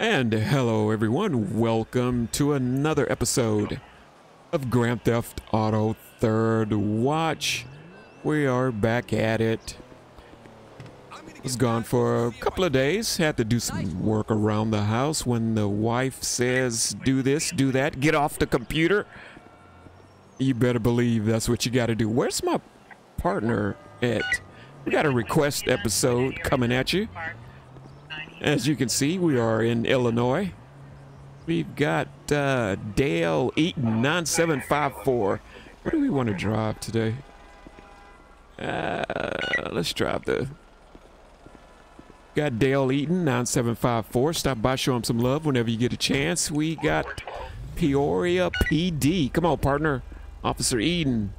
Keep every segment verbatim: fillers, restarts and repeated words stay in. And hello everyone, welcome to another episode of Grand Theft Auto Third Watch. We are back at it. Was gone for a couple of days, had to do some work around the house when the wife says do this, do that, get off the computer. You better believe that's what you got to do. Where's my partner at? We got a request episode coming at you. As you can see, we are in Illinois. We've got uh, Dale Eaton, nine seven five four. Where do we want to drive today? Uh, let's drive the... Got Dale Eaton, nine seven five four. Stop by, show him some love whenever you get a chance. We got Peoria P D. Come on, partner. Officer Eden,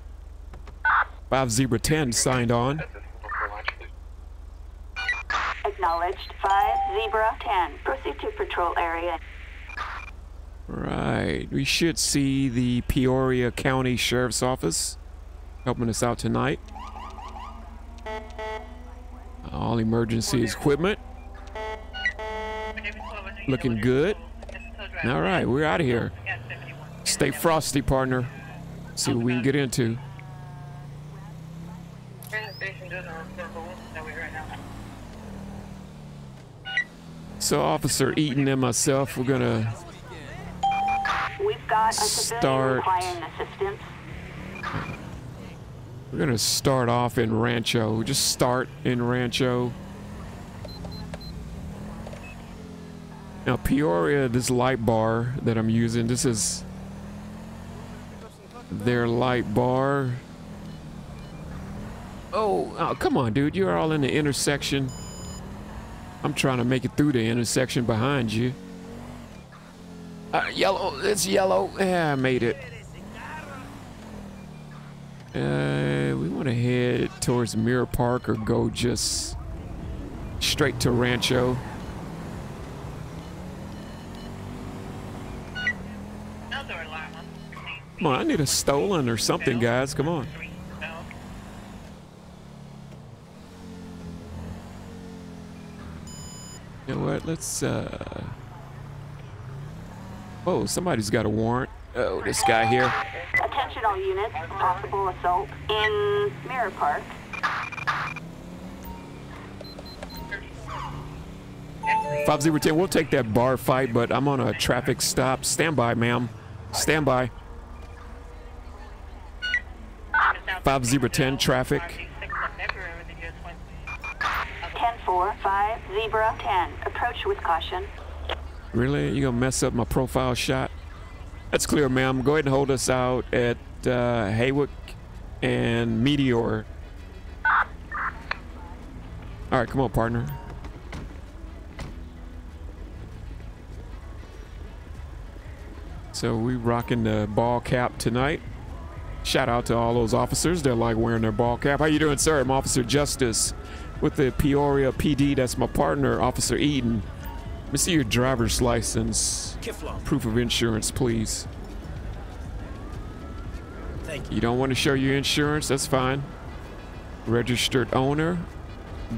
five zero one zero, signed on. Acknowledged. Five zebra ten. Proceed to patrol area. Right. We should see the Peoria County Sheriff's Office helping us out tonight. All emergency equipment. Looking good. All right, we're out of here. Stay frosty, partner. See what we can get into. So Officer Eaton and myself, we're gonna start. We're gonna start off in Rancho. We'll just start in Rancho. Now Peoria, this light bar that I'm using, this is their light bar. Oh, oh come on, dude! You're all in the intersection. I'm trying to make it through the intersection behind you. Uh, yellow, it's yellow. Yeah, I made it. Uh, we want to head towards Mirror Park or go just straight to Rancho. Come on, I need a stolen or something, guys. Come on. You know what, let's uh oh, somebody's got a warrant. Oh, this guy here. Attention all units, possible assault in Mirror Park. Five zero one zero, we'll take that bar fight, but I'm on a traffic stop. Stand by, ma'am. Stand by. Five zero one zero, traffic. Four five zebra ten, approach with caution. Really, you gonna mess up my profile shot? That's clear, ma'am. Go ahead and hold us out at uh, Haywick and Meteor. All right, come on, partner. So we rocking the ball cap tonight. Shout out to all those officers. They're like wearing their ball cap. How you doing, sir? I'm Officer Justice with the Peoria P D. That's my partner, Officer Eden. Let me see your driver's license, Kiflo. Proof of insurance, please. Thank you. You don't want to show your insurance? That's fine. Registered owner,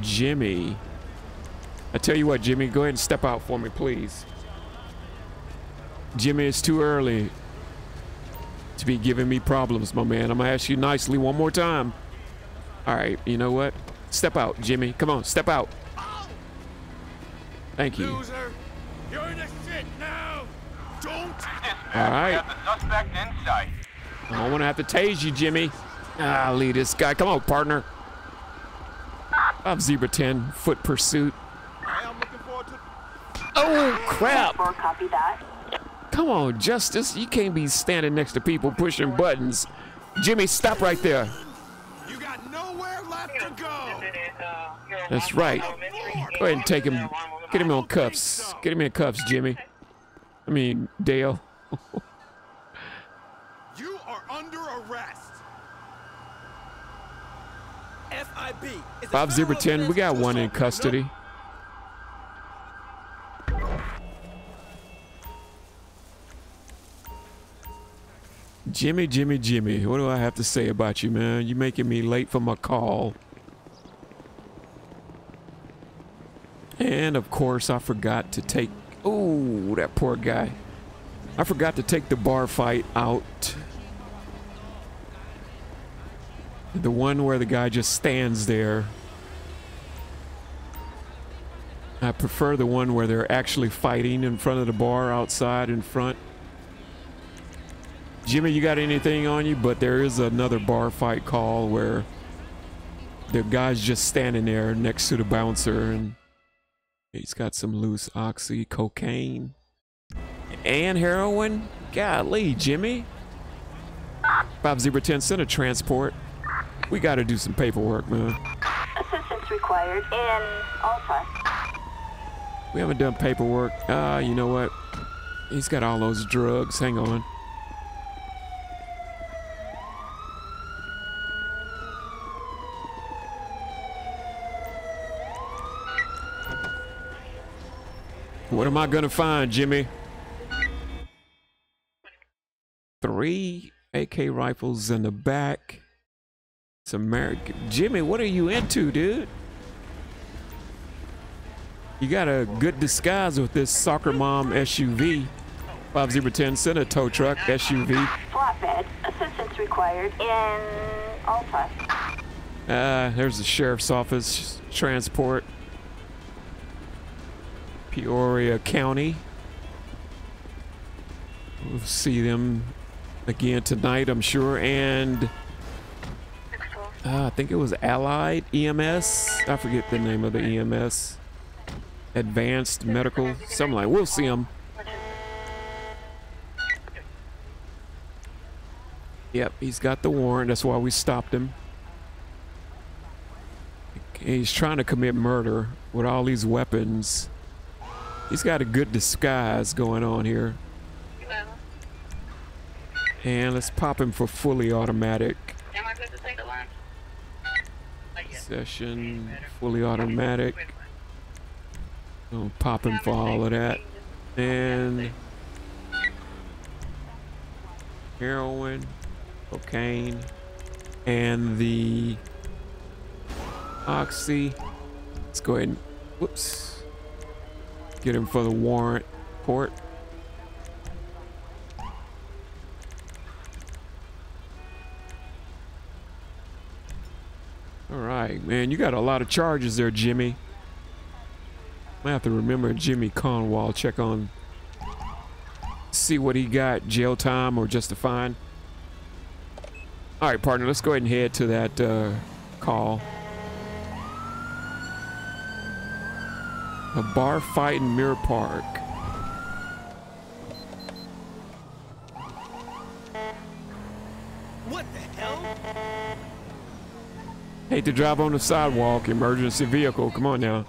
Jimmy. I tell you what, Jimmy, go ahead and step out for me, please. Jimmy, it's too early to be giving me problems, my man. I'm gonna ask you nicely one more time. All right, you know what? Step out, Jimmy. Come on, step out. Thank you. Loser, you're in the shit now. Don't. All right. I don't want to have to tase you, Jimmy. I'll leave this guy. Come on, partner. I'm Zebra ten, foot pursuit. I am looking forward to... Oh, crap. Copy that. Come on, Justice. You can't be standing next to people pushing buttons. Jimmy, stop right there. That's right. Go ahead and take him. Get him on cuffs. Get him in cuffs, Jimmy. I mean, Dale. You are under arrest. F I B. Bob Zibberton, we got one in custody. Jimmy, Jimmy, Jimmy. What do I have to say about you, man? You making me late for my call. And of course, I forgot to take Oh, that poor guy. I forgot to take the bar fight out. The one where the guy just stands there. I prefer the one where they're actually fighting in front of the bar, outside in front. Jimmy, you got anything on you? But there is another bar fight call where the guy's just standing there next to the bouncer and he's got some loose oxy, cocaine, and heroin. Golly, Jimmy. Bob Zebra ten, send a transport. We got to do some paperwork, man. Assistance required in Alpha. We haven't done paperwork. Ah, uh, you know what? He's got all those drugs. Hang on. What am I gonna find, Jimmy? Three A K rifles in the back. It's American. Jimmy, what are you into, dude? You got a good disguise with this soccer mom S U V. Bob Zebra ten, send a tow truck S U V. Flatbed, assistance required in Alpha. Uh, there's the sheriff's office transport. Peoria County. We'll see them again tonight, I'm sure. And uh, I think it was Allied E M S. I forget the name of the E M S. Advanced Medical, something like. We'll see him. Yep, he's got the warrant. That's why we stopped him. He's trying to commit murder with all these weapons. He's got a good disguise going on here. And let's pop him for fully automatic. Session, fully automatic. I'll pop him for all of that. And heroin, cocaine, and the oxy. Let's go ahead and, whoops. Get him for the warrant court. All right, man, you got a lot of charges there, Jimmy. I have to remember Jimmy Cornwall. Check on, see what he got, jail time or just a fine. All right, partner, let's go ahead and head to that uh, call. A bar fight in Mirror Park. What the hell? Hate to drive on the sidewalk. Emergency vehicle. Come on now.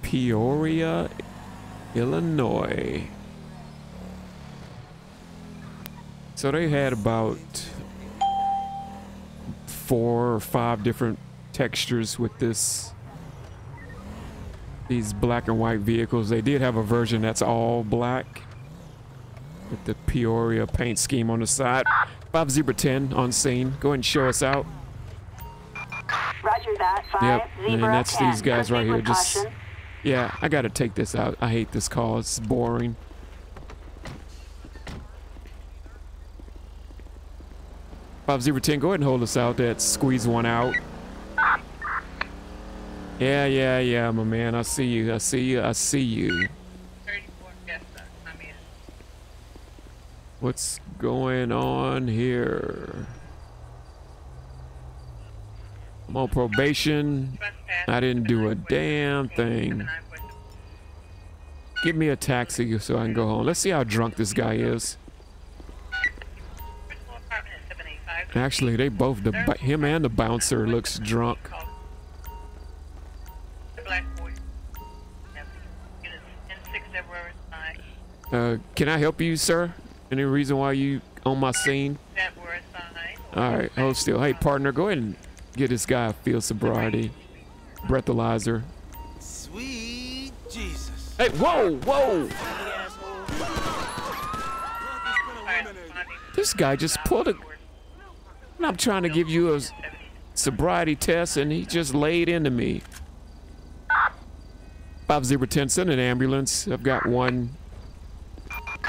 Peoria, Illinois. So they had about four or five different textures with this, these black and white vehicles. They did have a version that's all black with the Peoria paint scheme on the side. Bob Zebra ten on scene. Go ahead and show us out. Roger that. Five, yep, Zebra and that's ten. These guys right here. Just caution. Yeah, I gotta take this out. I hate this call. It's boring. Bob Zebra ten, go ahead and hold us out. That squeeze one out. Yeah, yeah, yeah, my man. I see you. I see you. I see you. What's going on here? I'm on probation. I didn't do a damn thing. Give me a taxi so I can go home. Let's see how drunk this guy is. Actually, they both, the him and the bouncer looks drunk. Uh, can I help you, sir? Any reason why you on my scene? All right, hold still. Hey, partner, go ahead and get this guy a field sobriety breathalyzer. Sweet Jesus. Hey, whoa, whoa. This guy just pulled a, and I'm trying to give you a sobriety test, and he just laid into me. five zero one zero, send an ambulance. I've got one.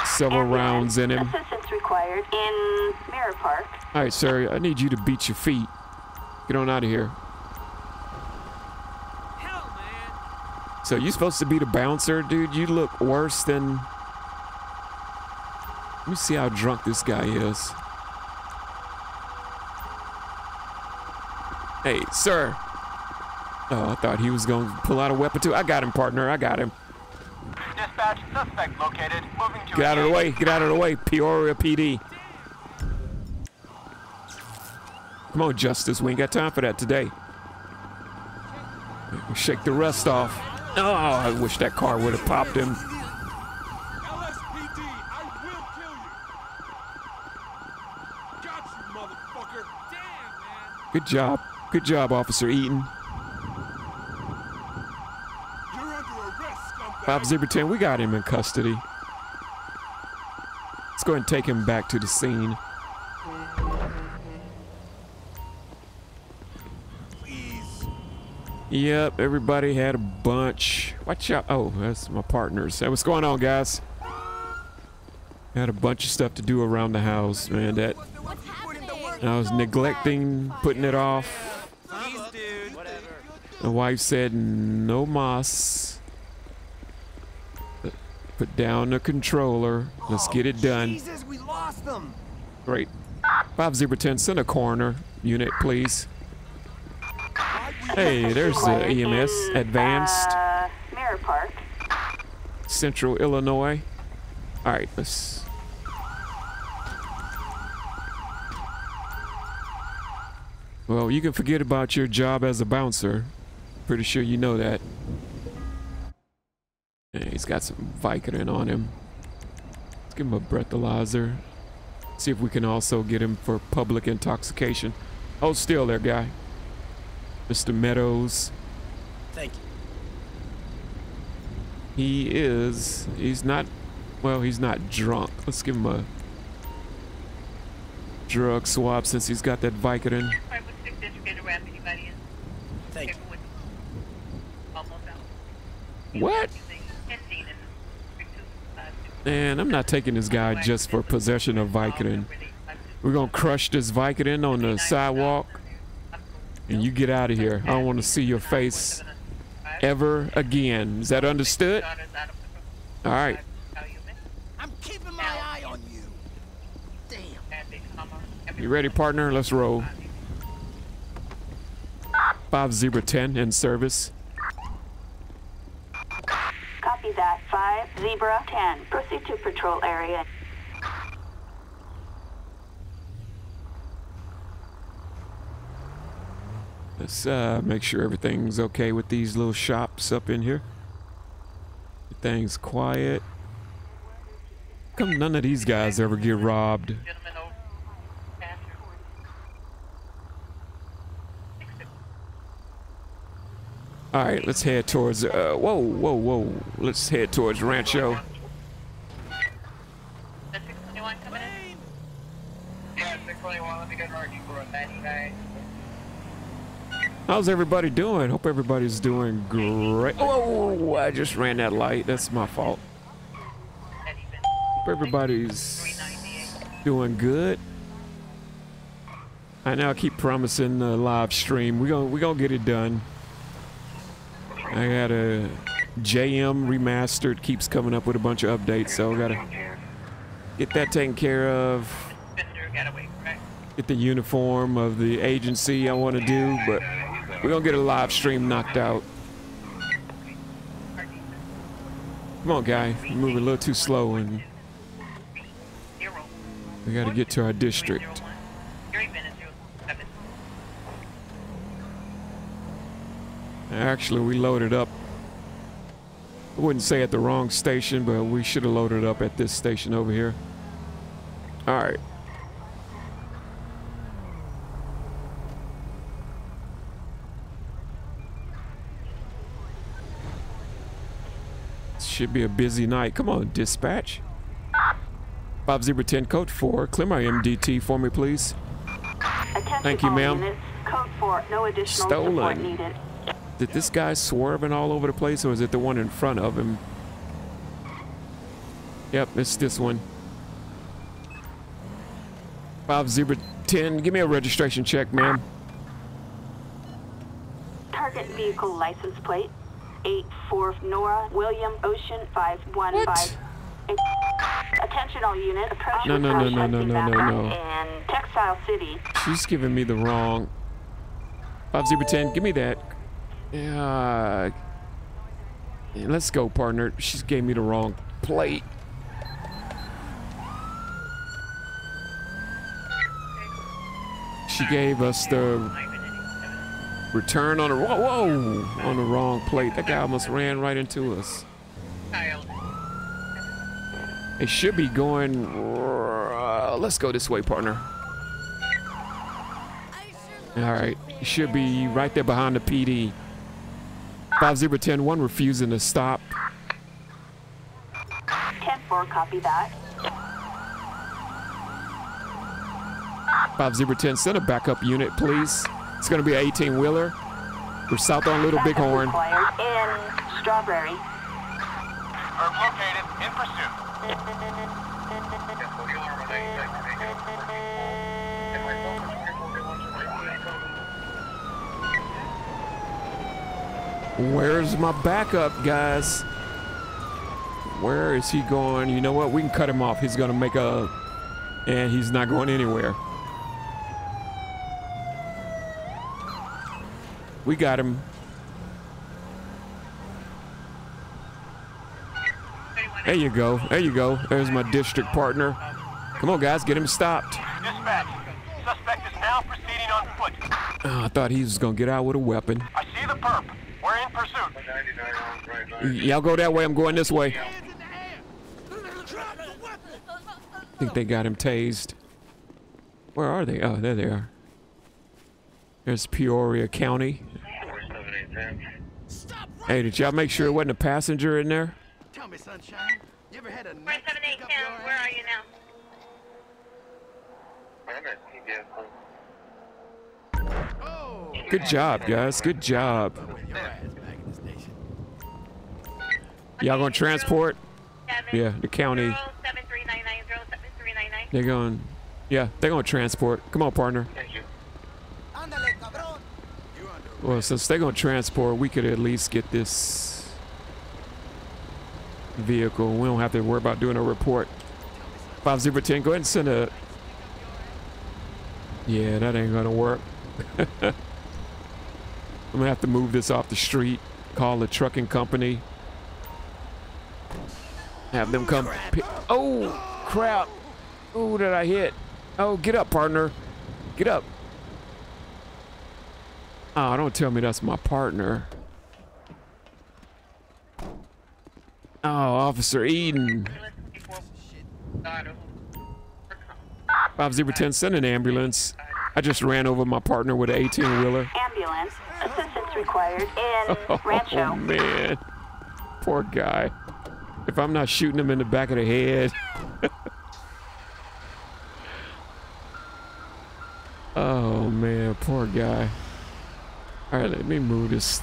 Several ambulance rounds in him. Assistance required in Mirror Park. All right, sir, I need you to beat your feet. Get on out of here. Hell, man. So you supposed to be the bouncer, dude? You look worse than... Let me see how drunk this guy is. Hey, sir. Oh, I thought he was going to pull out a weapon, too. I got him, partner. I got him. Dispatch, suspect located. Moving to... Get out of the way. Get out of the way, Peoria P D. Come on, Justice. We ain't got time for that today. Shake the rust off. Oh, I wish that car would have popped him. L S P D, I will kill you. Got you, motherfucker. Damn, man. Good job. Good job, Officer Eaton. five zero one zero, we got him in custody. Let's go ahead and take him back to the scene. Please. Yep, everybody had a bunch. Watch out. Oh, that's my partners. Hey, what's going on, guys? Had a bunch of stuff to do around the house, man. That I was neglecting, putting it off. Please, dude. My wife said no mas. Put down the controller. Let's get it done. Jesus, we lost them. Great. five zero one zero, send a coroner unit, please. Hey, there's the E M S. Advanced. Uh, Mirror Park. Central Illinois. All right, let's... Well, you can forget about your job as a bouncer. Pretty sure you know that. He's got some Vicodin on him. Let's give him a breathalyzer. See if we can also get him for public intoxication. Hold still there, guy. Mister Meadows. Thank you. He is... He's not... Well, he's not drunk. Let's give him a drug swab since he's got that Vicodin. Thank you. What? Man, I'm not taking this guy just for possession of Vicodin. We're gonna crush this Vicodin on the sidewalk, and you get out of here. I don't want to see your face ever again. Is that understood? All right. I'm keeping my eye on you. Damn. You ready, partner? Let's roll. five zero one zero in service. Copy that. five zero one zero. Proceed to patrol area. Let's uh, make sure everything's okay with these little shops up in here. Everything's quiet. How come none of these guys ever get robbed? All right, let's head towards, uh, whoa, whoa, whoa. Let's head towards Rancho. six twenty-one coming in? Yeah, six twenty-one, let me get marking for a ninety-nine. How's everybody doing? Hope everybody's doing great. Whoa, I just ran that light. That's my fault. Hope everybody's doing good. I now keep promising the live stream. We're gonna, we're gonna get it done. I got a J M remastered, keeps coming up with a bunch of updates, so I gotta get that taken care of. Get the uniform of the agency I want to do, but we're gonna get a live stream knocked out. Come on, guy, you're moving a little too slow, and we gotta get to our district. Actually, we loaded up. I wouldn't say at the wrong station, but we should have loaded up at this station over here. All right. Should be a busy night. Come on, dispatch. five zero one zero, code four. Clear my M D T for me, please. Thank you, ma'am. Code four, no additional support needed. Did this guy swerving all over the place, or is it the one in front of him? Yep, it's this one. five zero ten, give me a registration check, ma'am. Target vehicle license plate eight four Nora William Ocean five one five. Attention all units, approach no, no, no, no, no, no, no, no. in Textile City. She's giving me the wrong. five zero ten, give me that. Uh, let's go, partner. She's gave me the wrong plate. She gave us the return on a whoa, whoa on the wrong plate. That guy almost ran right into us. It should be going. Uh, let's go this way, partner. All right, it should be right there behind the P D. five zero ten, one refusing to stop. ten four, copy that. five zero ten, send a backup unit, please. It's going to be an eighteen wheeler. We're south on Little Bighorn. In Strawberry. Herb located, in pursuit. Where's my backup, guys? Where is he going? You know what? We can cut him off. He's going to make a... And he's not going anywhere. We got him. There you go. There you go. There's my district partner. Come on, guys. Get him stopped. Dispatch. Suspect is now proceeding on foot. Oh, I thought he was going to get out with a weapon. I see the perp. We're in pursuit. Y'all go that way. I'm going this way. I think they got him tased. Where are they? Oh, there they are. There's Peoria County. Hey, did y'all make sure it wasn't a passenger in there? Tell me, sunshine. You ever had a night? four seven eight ten, where are you now? Good job, guys. Good job. Y'all gonna transport? Yeah, the county. They're going. Yeah, they're gonna transport. Come on, partner. Well, since they're going to transport, we could at least get this vehicle. We don't have to worry about doing a report. five zero ten, go ahead and send a... Yeah, that ain't going to work. I'm going to have to move this off the street, call the trucking company. Have them come... Oh, crap. Ooh, did I hit? Oh, get up, partner. Get up. Oh, don't tell me that's my partner. Oh, Officer Eden. five zero ten, send an ambulance. I just ran over my partner with an eighteen wheeler. Ambulance, assistance required in Rancho. Oh, man. Poor guy. If I'm not shooting him in the back of the head. Oh, man. Poor guy. All right, let me move this.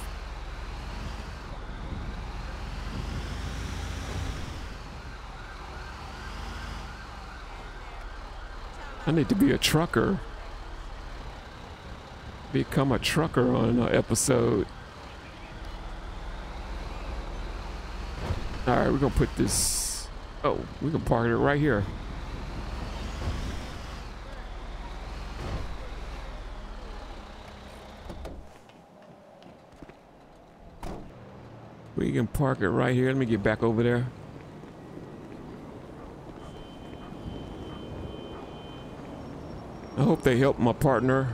I need to be a trucker. Become a trucker on an episode. All right, we're gonna put this. Oh, we can park it right here. We can park it right here. Let me get back over there. I hope they help my partner.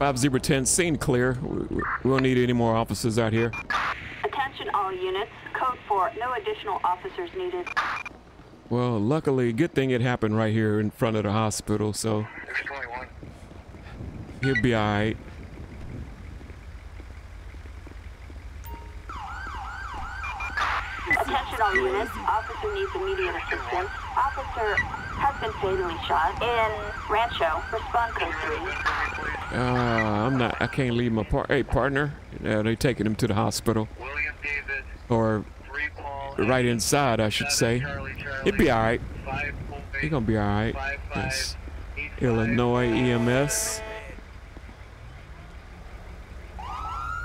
five zero ten, scene clear. We, we don't need any more officers out here. Attention all units. Code four, no additional officers needed. Well, luckily, good thing it happened right here in front of the hospital, so... He'll be all right. Attention all Bighorn unit. Officer needs immediate assistance. Officer has been fatally shot in Rancho. Respond code three. Uh, I'm not, I can't leave my par hey, partner. Uh, they're taking him to the hospital. William Davis. Or right inside, I should say. He'll be all right. He's gonna be all right. Yes. Illinois E M S.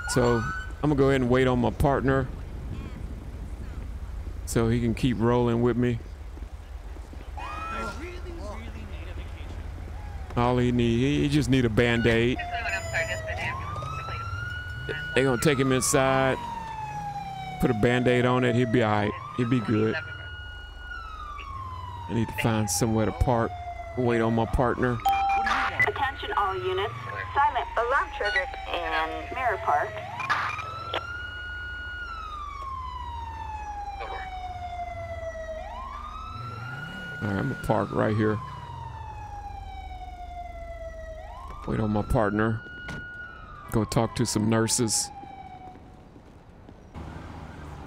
So I'm gonna go ahead and wait on my partner so he can keep rolling with me. I really, really need a vacation. All he need, he just need a band-aid. They gonna take him inside, put a band-aid on it, he'll be all right, he'll be good. I need to find somewhere to park, wait on my partner. Attention all units, silent alarm triggered in Mirror Park. All right, I'm gonna park right here. Wait on my partner. Go talk to some nurses.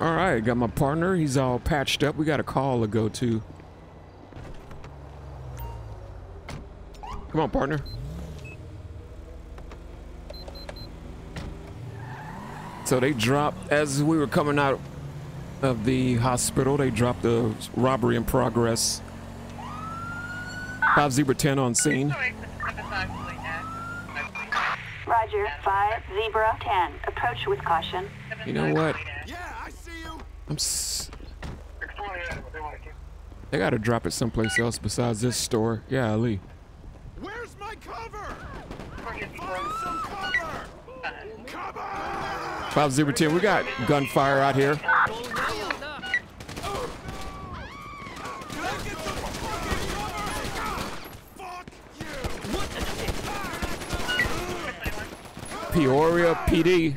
All right, got my partner. He's all patched up. We got a call to go to. Come on, partner. So they dropped, as we were coming out of the hospital, they dropped the robbery in progress. five zebra ten on scene. Roger, five zebra ten. Approach with caution. You know what? Yeah, I see you. I'm s They gotta drop it someplace else besides this store. Yeah, Ali. Where's my cover? Find some cover. Cover! five zebra ten, we got gunfire out here. Peoria P D.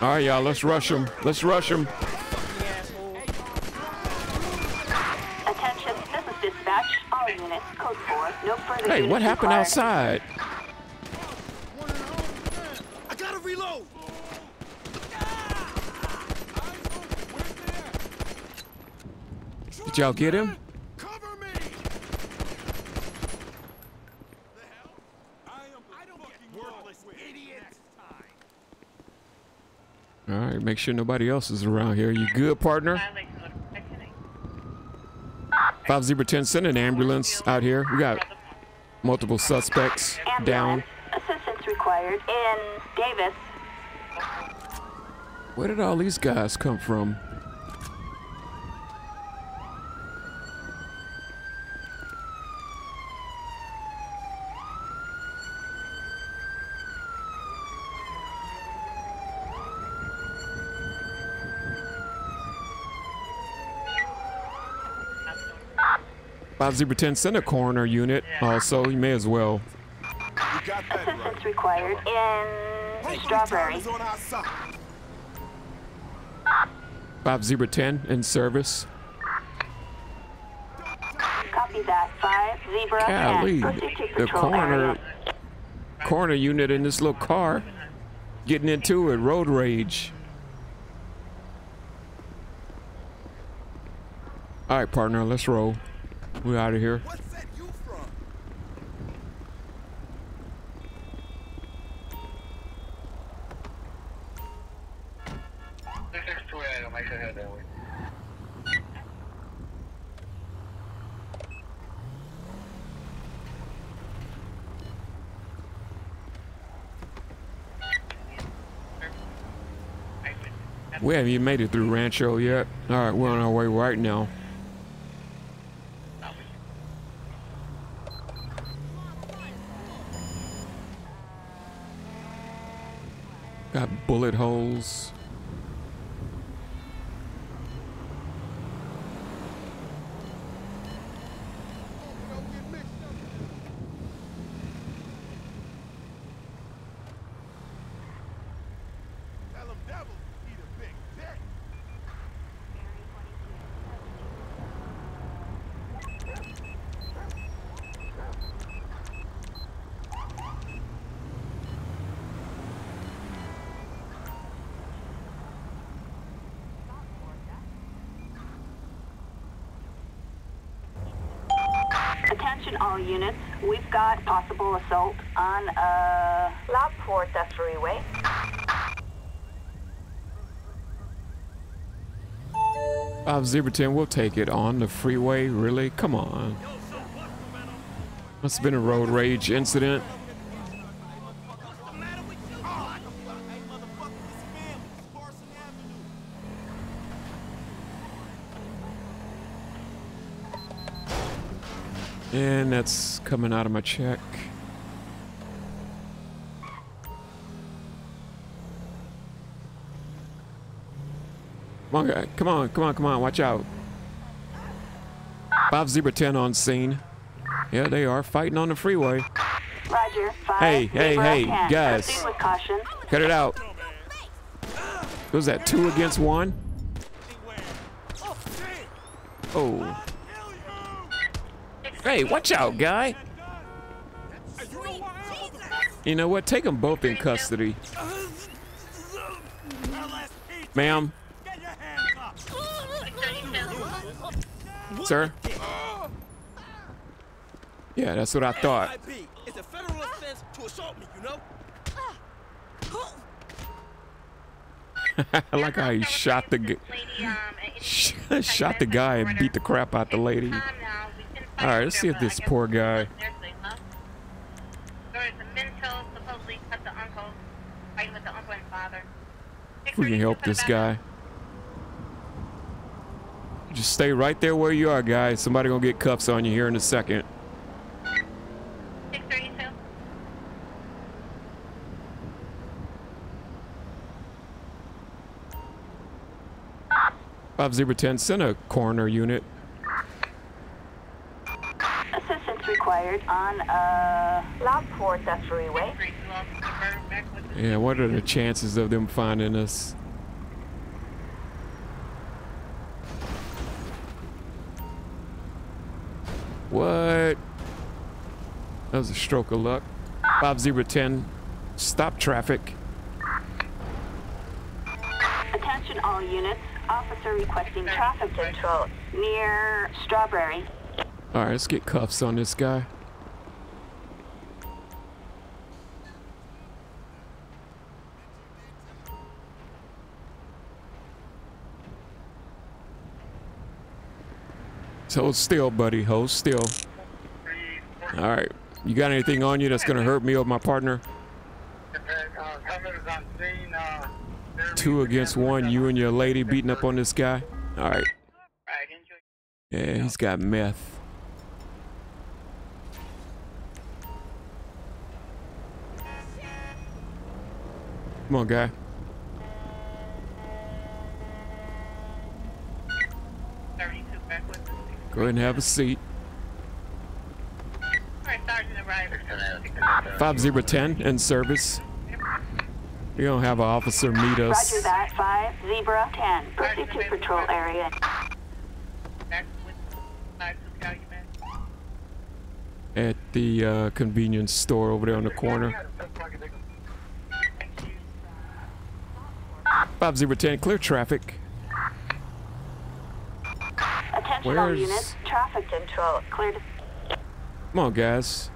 All right, y'all, let's rush him. Let's rush him. Attention, this is dispatch. All units, code four. No further. Hey, what happened required. Outside? I gotta reload. Did y'all get him? All right, make sure nobody else is around here. You good, partner? five zebra ten, send an ambulance out here. We got multiple suspects ambulance. Down. Assistance required in Davis. Where did all these guys come from? five zebra ten, send a coroner unit. Also, you may as well. Assistance required in Strawberry. five zebra ten in service. Copy that. five zebra ten. Golly, the coroner, coroner unit in this little car getting into it. Road rage. All right, partner, let's roll. We're out of here. What's that you from? We haven't even made it through Rancho yet. All right, we're on our way right now. Got bullet holes. Attention all units, we've got possible assault on a La Porta freeway. Five zero ten, we'll take it on the freeway, really? Come on. Must have been a road rage incident. And that's coming out of my check. Come on, guy. Come on, come on, come on. Watch out. five zero ten on scene. Yeah, they are fighting on the freeway. Roger. Five, hey, hey, hey, ten. Guys. Cut it out. What was that? Two against one? Oh. Hey, watch out, guy. You know what? Take them both in custody. Ma'am. Sir? Yeah, that's what I thought. It's a federal offense to assault me, you know? I like how he shot the g shot the guy and beat the crap out the lady. All right, let's see if this poor guy. If we can help this guy. Just stay right there where you are, guys. Somebody gonna get cuffs on you here in a second. Five zero ten, send a coroner unit. Required on a La Porta freeway. Yeah, what are the chances of them finding us? What? That was a stroke of luck. five zero ten, stop traffic. Attention all units, officer requesting traffic control near Strawberry. All right, let's get cuffs on this guy. So hold still, buddy. Hold still. All right. You got anything on you that's going to hurt me or my partner? Two against one. You and your lady beating up on this guy. All right. Yeah, he's got meth. Come on, guy. Go ahead and have a seat. five zero ten in service. You don't have an officer meet us. Roger that. five zero ten. Proceed to patrol area. At the uh, convenience store over there on the corner. five zero ten, clear traffic. Attention all units, traffic control cleared. Come on, guys.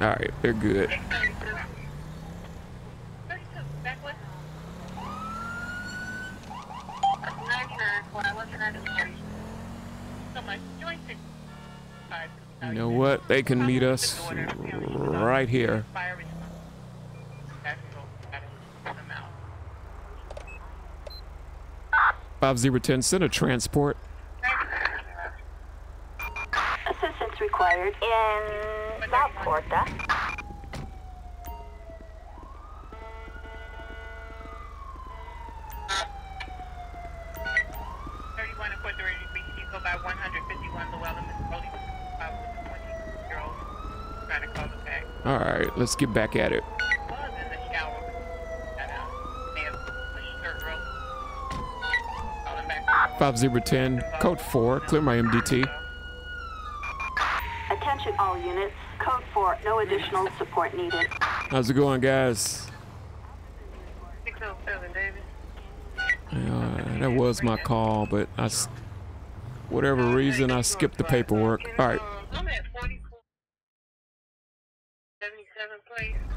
All right, they're good. You know what? They can meet us right here. five zero ten, send a transport. Assistance required in La Porta. All right, let's get back at it. five zero ten, code four, clear my M D T. Attention all units, code four, no additional support needed. How's it going, guys? six oh seven, David. Uh, that was my call, but I, whatever reason, I skipped the paperwork. All right. I'm at forty-four seventy-seven place.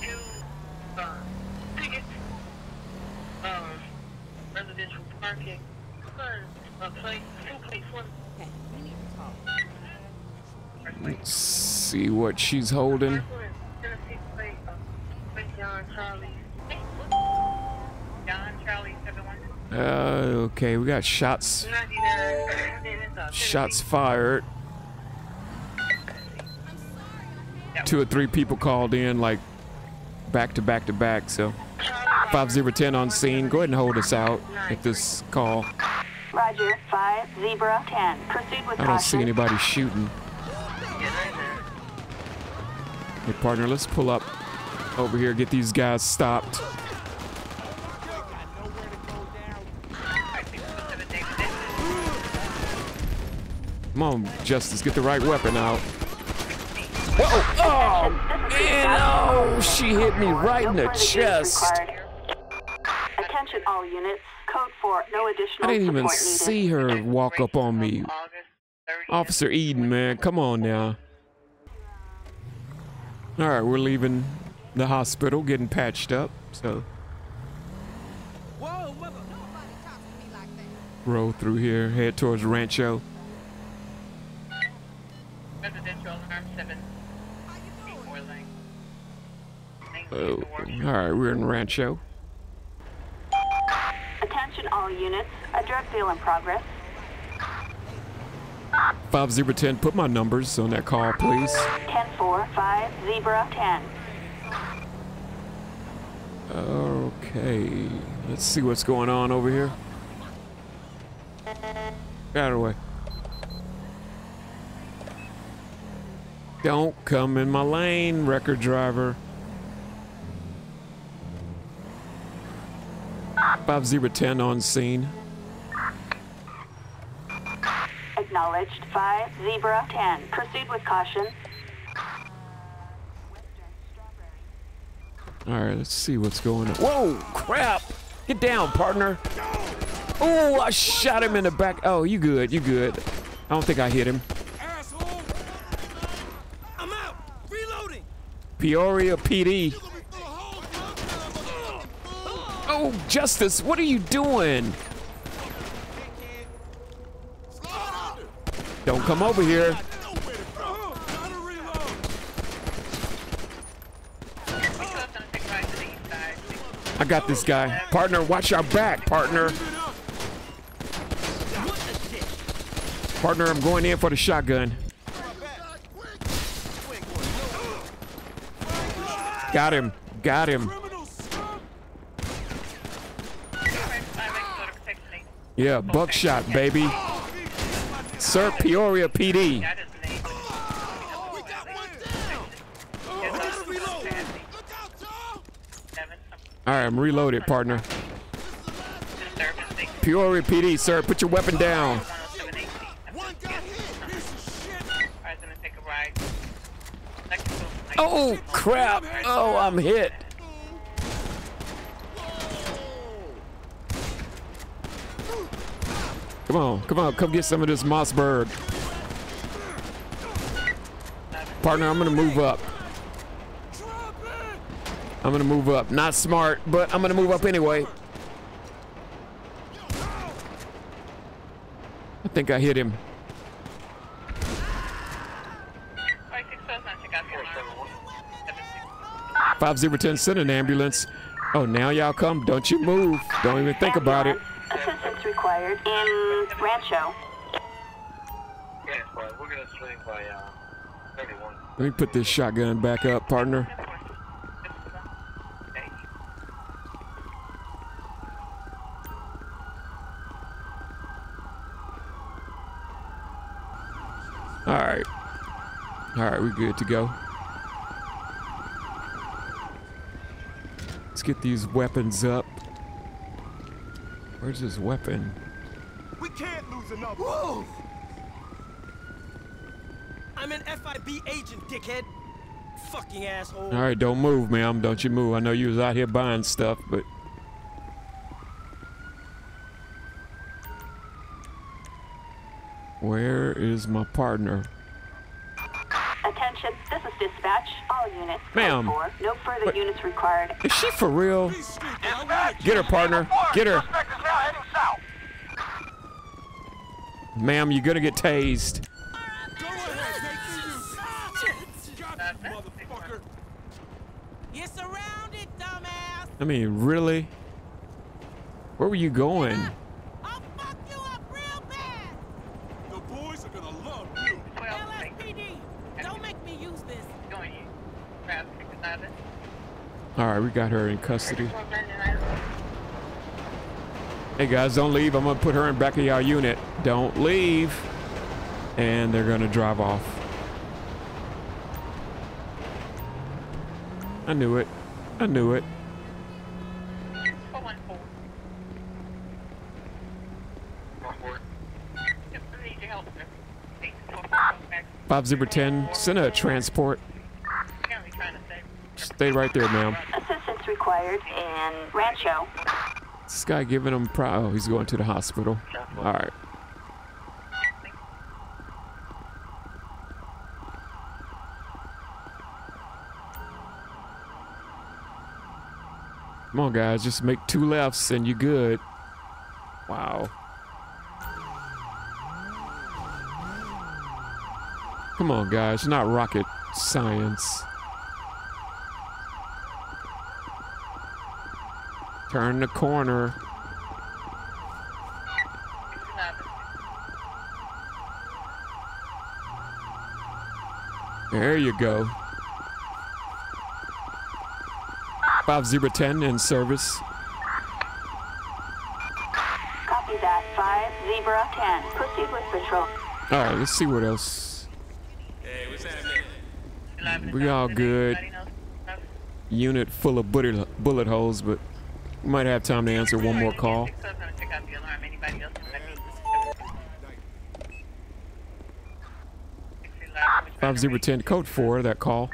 Two uh, tickets. Um, residential parking. Uh, place. Two place one. Okay, we need to talk. Let's see what she's holding. Uh, okay, we got shots. Shots fired. Two or three people called in, like back to back to back. So five zero ten on scene. Go ahead and hold us out at this call. Roger, five zebra ten. Proceed with caution. I don't see anybody shooting. Hey partner, let's pull up over here, get these guys stopped. Come on, Justice, get the right weapon out. Whoa! Oh, man! Oh, she hit me right in the chest. Attention, all units. Code four. No additional. I didn't even see her walk up on me. Officer Eden, man, come on now. All right, we're leaving the hospital, getting patched up. So, roll through here, head towards Rancho. Oh, alright, we're in Rancho. Attention all units, a drug deal in progress. five zero ten, put my numbers on that call, please. ten four, five zero ten. Okay, let's see what's going on over here. Get out of the way. Don't come in my lane, record driver. five zero ten on scene. Acknowledged, five zero ten. Proceed with caution. Alright, let's see what's going on. Whoa, crap! Get down, partner! Oh, I shot him in the back. Oh, you good, you good. I don't think I hit him. Peoria P D. Oh, Justice, what are you doing? Don't come over here. I got this guy. Partner, watch our back, partner. Partner, I'm going in for the shotgun. Got him. Got him. Yeah, buckshot, baby. Sir Peoria P D. All right, I'm reloaded, partner. Peoria P D, sir, put your weapon down. Oh, crap. Oh, I'm hit. Come on, come on, come get some of this Mossberg. Partner, I'm going to move up. I'm going to move up. Not smart, but I'm going to move up anyway. I think I hit him. five zero ten, send an ambulance. Oh, now y'all come. Don't you move. Don't even think about it. Assistance required in Rancho. Let me put this shotgun back up, partner. All right. All right, we're good to go. Let's get these weapons up. Where's his weapon? We can't lose another. Whoa! I'm an F I B agent, dickhead. Fucking asshole. All right, don't move, ma'am. Don't you move. I know you was out here buying stuff, but Where is my partner? Attention, this is dispatch. All units. Ma'am. No further but, units required. Is she for real? Dispatch. Get her, partner. Get her. Ma'am, you're gonna get tased. Go ahead, take God, motherfucker. You're surrounded, dumbass. I mean, really? Where were you going? I'll fuck you up real bad. The boys are gonna love you. L S P D, don't make me use this. All right, we got her in custody. Hey guys, don't leave. I'm gonna put her in back of y'all unit. Don't leave. And they're gonna drive off. I knew it. I knew it. Five zero ten. Send a transport. Stay right there, ma'am. Assistance required in Rancho. This guy giving him pro- oh, he's going to the hospital. All right. Come on, guys. Just make two lefts and you're good. Wow. Come on, guys. You're not rocket science. Turn the corner. There you go. five zero ten in service. Copy that. five zero ten. Proceed with patrol. All right, let's see what else. Hey, what's happening? We all good. Unit full of bullet bullet holes, but might have time to answer one more call. five zero ten, code four, that call.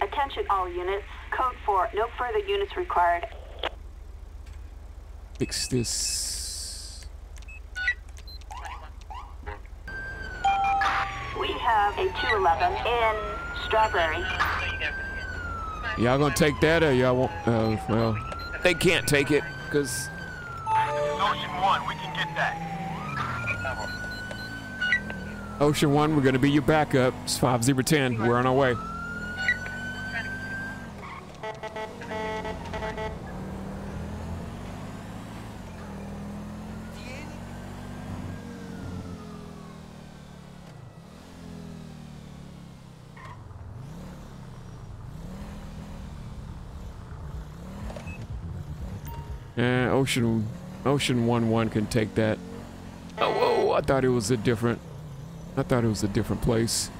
Attention all units. Code four, no further units required. Fix this. We have a two eleven in Strawberry. Y'all gonna take that or y'all won't? Uh, well, they can't take it because. Ocean One, we can get that. Ocean One, we're gonna be your backup. It's five zero ten. We're on our way. Ocean, Ocean One One can take that. Oh, whoa, I thought it was a different. I thought it was a different place.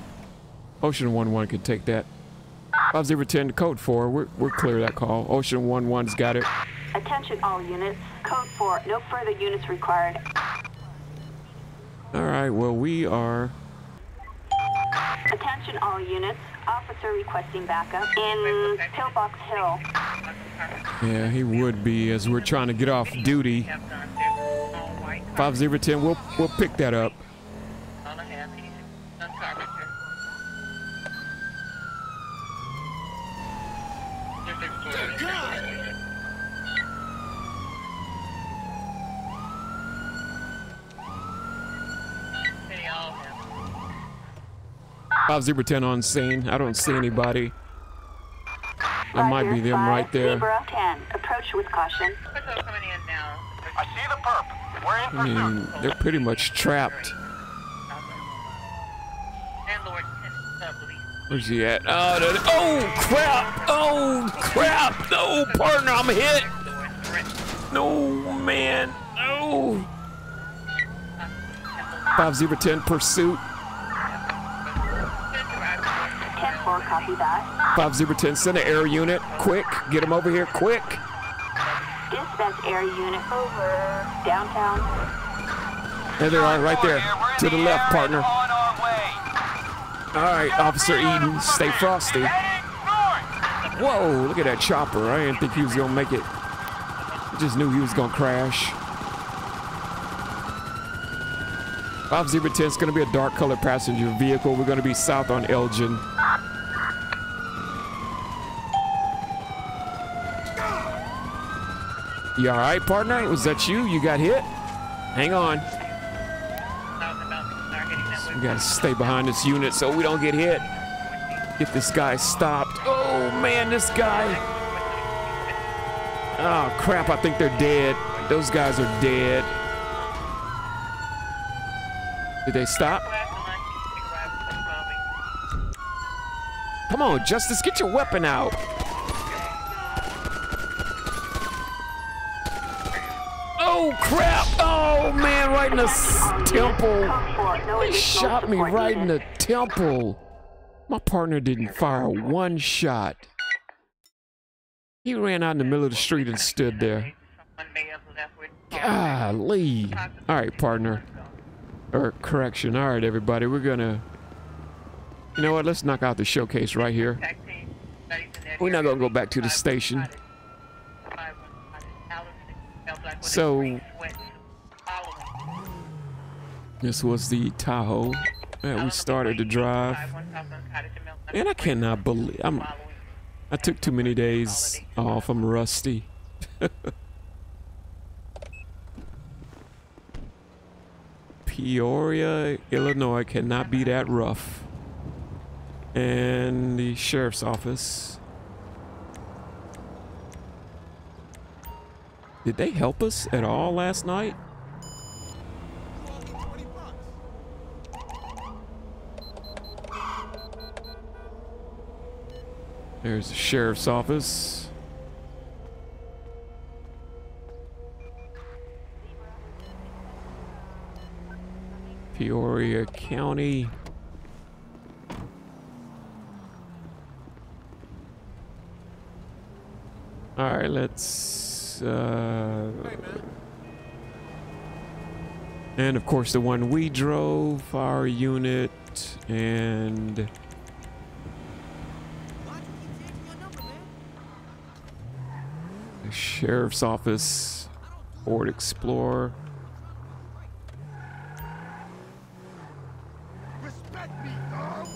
Ocean One One can take that. Five zero ten, code four. We're we're clear of that call. Ocean One One's got it. Attention all units. Code four. No further units required. All right. Well, we are. Attention all units. Officer requesting backup in Pillbox Hill. Yeah, he would be as we're trying to get off duty. five zero ten, we'll we'll pick that up. five zero ten on scene. I don't see anybody. That might be them right there. Approach with caution. I see the perp. We're in pursuit. I mean, they're pretty much trapped. Where's he at? Oh, no, oh crap! Oh crap! No, partner, I'm hit. No, man. No. five zero ten pursuit. Copy that. five zero ten, send an air unit. Quick, get him over here, quick. Dispatch air unit over. Downtown. There they are, right there. To the left, partner. All right, Officer Eden, stay frosty. Whoa, look at that chopper. I didn't think he was gonna make it. I just knew he was gonna crash. Op zero ten is going to be a dark colored passenger vehicle. We're going to be south on Elgin. You all right, partner? Was that you? You got hit? Hang on. So we got to stay behind this unit so we don't get hit. Get this guy stopped. Oh, man, this guy. Oh, crap. I think they're dead. Those guys are dead. Did they stop? Come on, Justice. Get your weapon out. Oh, crap. Oh, man, right in the temple. He shot me right in the temple. My partner didn't fire one shot. He ran out in the middle of the street and stood there. Golly. All right, partner. Or correction. All right, everybody. We're going to... You know what? Let's knock out the showcase right here. We're not going to go back to the station. So... This was the Tahoe. And we started to drive. And I cannot believe... I'm, I took too many days off. I'm rusty. Peoria, Illinois cannot be that rough. And the sheriff's office. Did they help us at all last night? There's the sheriff's office. Peoria County. All right, let's... Uh, and of course the one we drove, our unit, and... Sheriff's Office, Ford Explorer. Respect me, dog.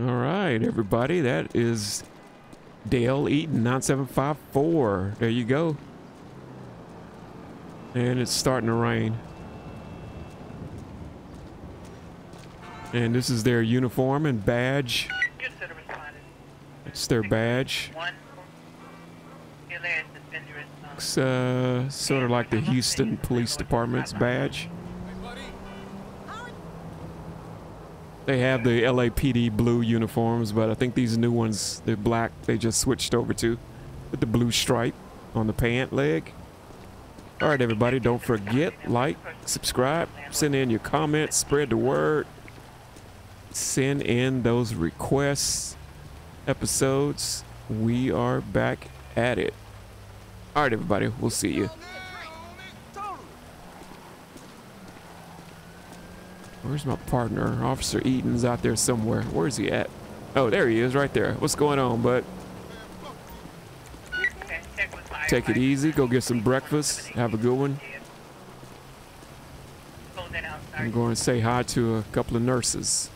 All right, everybody, that is Dale Eaton, nine seven five four. There you go. And it's starting to rain. And this is their uniform and badge. It's their badge. It's uh, sort of like the Houston Police Department's badge. They have the L A P D blue uniforms, but I think these new ones, they're black. They just switched over to with the blue stripe on the pant leg. All right, everybody, don't forget, like, subscribe, send in your comments, spread the word, send in those requests, episodes. We are back at it. All right, everybody, we'll see you. Where's my partner? Officer Eden's out there somewhere. Where's he at? Oh, there he is right there. What's going on, bud? Take it easy, go get some breakfast, have a good one. I'm going to say hi to a couple of nurses.